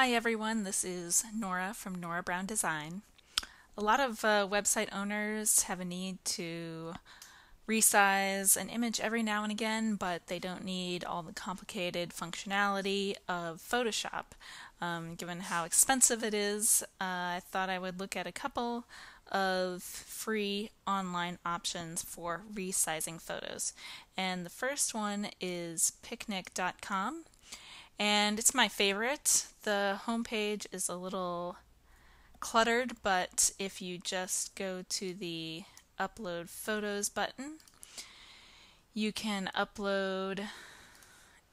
Hi everyone, this is Nora from Nora Brown Design. A lot of website owners have a need to resize an image every now and again, but they don't need all the complicated functionality of Photoshop. Given how expensive it is, I thought I would look at a couple of free online options for resizing photos. And the first one is Picnik.com. And it's my favorite. The homepage is a little cluttered, but if you just go to the upload photos button, you can upload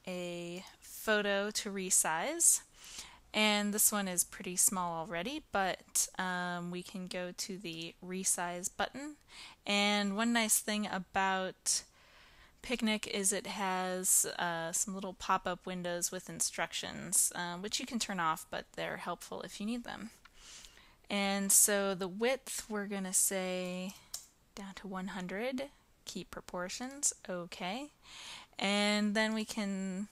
a photo to resize. And this one is pretty small already, but we can go to the resize button. And one nice thing about Picnik is it has some little pop-up windows with instructions, which you can turn off, but they're helpful if you need them. And so the width, we're going to say down to 100, keep proportions, okay. And then we can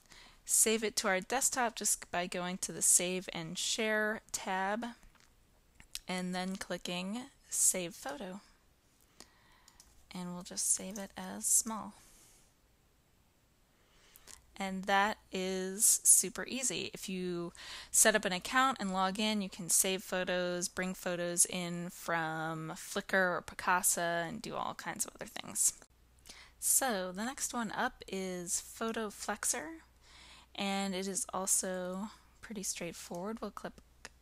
save it to our desktop just by going to the Save and Share tab, and then clicking Save Photo. And we'll just save it as small. And that is super easy. If you set up an account and log in, you can save photos, bring photos in from Flickr or Picasa, and do all kinds of other things. So the next one up is FotoFlexer, and it is also pretty straightforward. We'll click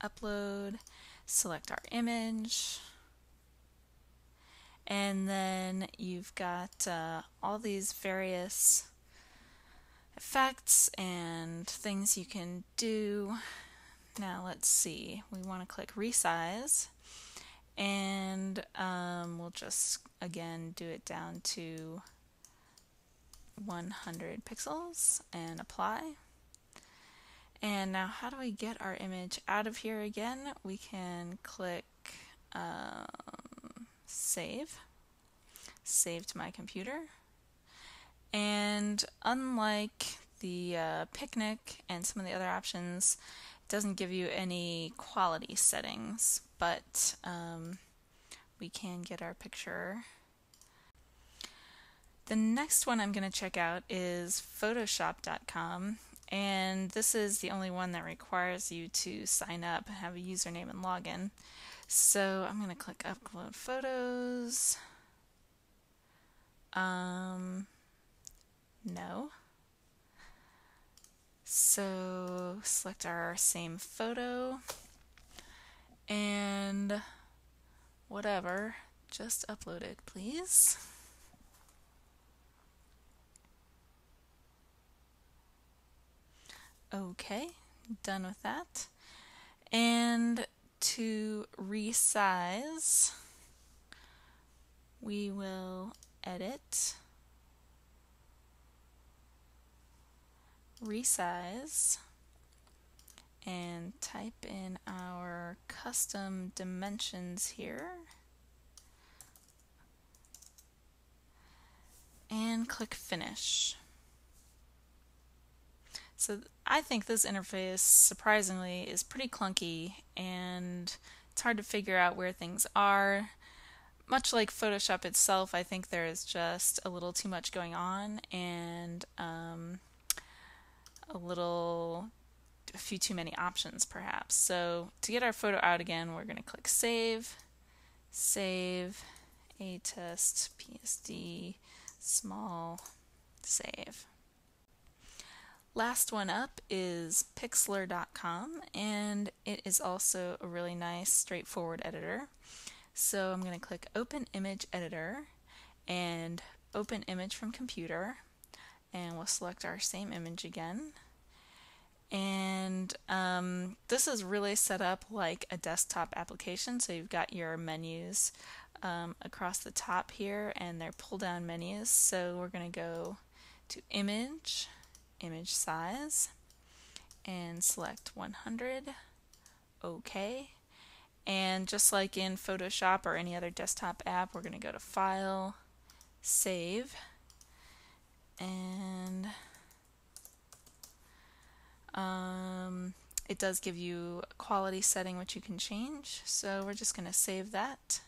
Upload, select our image, and then you've got all these various effects and things you can do. Now let's see, we want to click resize, and we'll just again do it down to 100 pixels and apply. And now how do we get our image out of here again? We can click save to my computer. And unlike the Picnik and some of the other options, it doesn't give you any quality settings, but we can get our picture. The next one I'm going to check out is Photoshop.com, and this is the only one that requires you to sign up and have a username and login. So I'm going to click Upload Photos. No. So select our same photo and whatever, just upload it, please. Okay, done with that. And to resize, we will edit, resize, and type in our custom dimensions here and click Finish. So I think this interface, surprisingly, is pretty clunky, and it's hard to figure out where things are. Much like Photoshop itself, I think there is just a little too much going on, and a few too many options perhaps. So to get our photo out again, we're going to click Save, Save, A Test, PSD, Small, Save. Last one up is Pixlr.com, and it is also a really nice straightforward editor. So I'm going to click Open Image Editor and Open Image from Computer, and we'll select our same image again. And this is really set up like a desktop application, so you've got your menus across the top here, and they're pull-down menus. So we're going to go to Image, Image Size, and select 100, OK. And just like in Photoshop or any other desktop app, we're going to go to File, Save, and It does give you a quality setting which you can change, so we're just going to save that.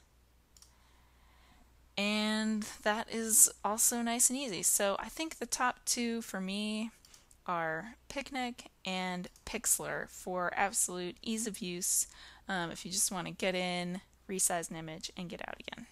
And that is also nice and easy. So I think the top two for me are Picnik and Pixlr for absolute ease of use if you just want to get in, resize an image, and get out again.